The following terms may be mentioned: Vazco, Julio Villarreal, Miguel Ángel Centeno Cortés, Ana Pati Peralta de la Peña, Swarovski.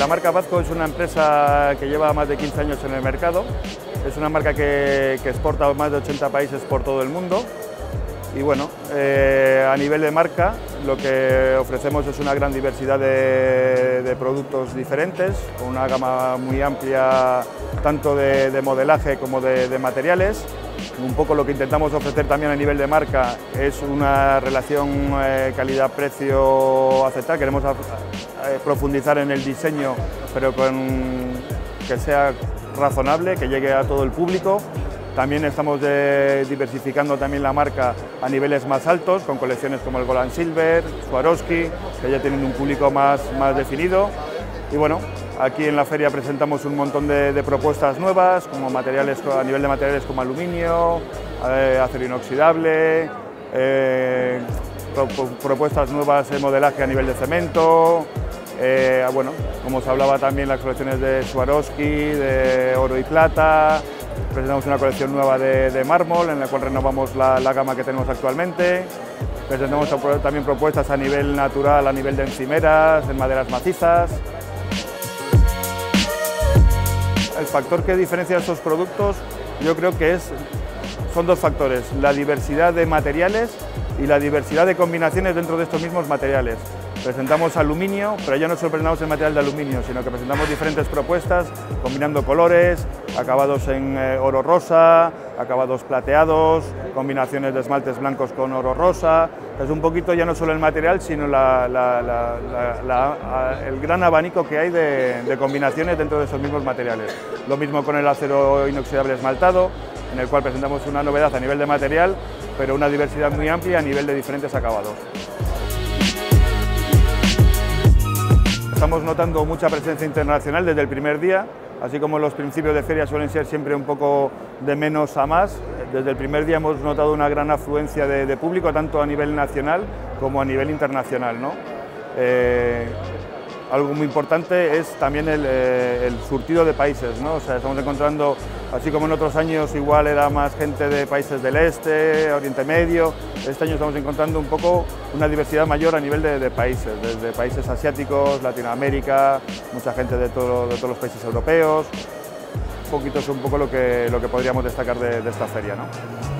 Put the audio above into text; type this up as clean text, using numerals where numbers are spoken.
La marca Vazco es una empresa que lleva más de 15 años en el mercado. Es una marca que exporta a más de 80 países por todo el mundo. Y bueno, a nivel de marca lo que ofrecemos es una gran diversidad de productos diferentes, con una gama muy amplia tanto de modelaje como de materiales. Un poco lo que intentamos ofrecer también a nivel de marca es una relación calidad-precio aceptada. Queremos profundizar en el diseño, pero que sea razonable, que llegue a todo el público. También estamos diversificando también la marca a niveles más altos, con colecciones como el Gold & Silver, Swarovski, que ya tienen un público más definido. Y bueno, aquí en la feria presentamos un montón de propuestas nuevas, como materiales, a nivel de materiales como aluminio, acero inoxidable, propuestas nuevas de modelaje a nivel de cemento. Bueno, como os hablaba también, las colecciones de Swarovski, de oro y plata. Presentamos una colección nueva de mármol, en la cual renovamos la gama que tenemos actualmente. Presentamos también propuestas a nivel natural, a nivel de encimeras, en maderas macizas. El factor que diferencia estos productos, yo creo que son dos factores: la diversidad de materiales y la diversidad de combinaciones dentro de estos mismos materiales. Presentamos aluminio, pero ya no sorprendamos el material de aluminio, sino que presentamos diferentes propuestas combinando colores, acabados en oro rosa, acabados plateados, combinaciones de esmaltes blancos con oro rosa. Es un poquito ya no solo el material, sino el gran abanico que hay de combinaciones dentro de esos mismos materiales. Lo mismo con el acero inoxidable esmaltado, en el cual presentamos una novedad a nivel de material, pero una diversidad muy amplia a nivel de diferentes acabados. Estamos notando mucha presencia internacional desde el primer día, así como los principios de feria suelen ser siempre un poco de menos a más. Desde el primer día hemos notado una gran afluencia de público, tanto a nivel nacional como a nivel internacional, ¿no? Algo muy importante es también el surtido de países, ¿no? O sea, estamos encontrando, así como en otros años igual era más gente de países del este, Oriente Medio, este año estamos encontrando un poco una diversidad mayor a nivel de países, desde países asiáticos, Latinoamérica, mucha gente de todos los países europeos. Un poquito es un poco lo que podríamos destacar de esta feria, ¿no?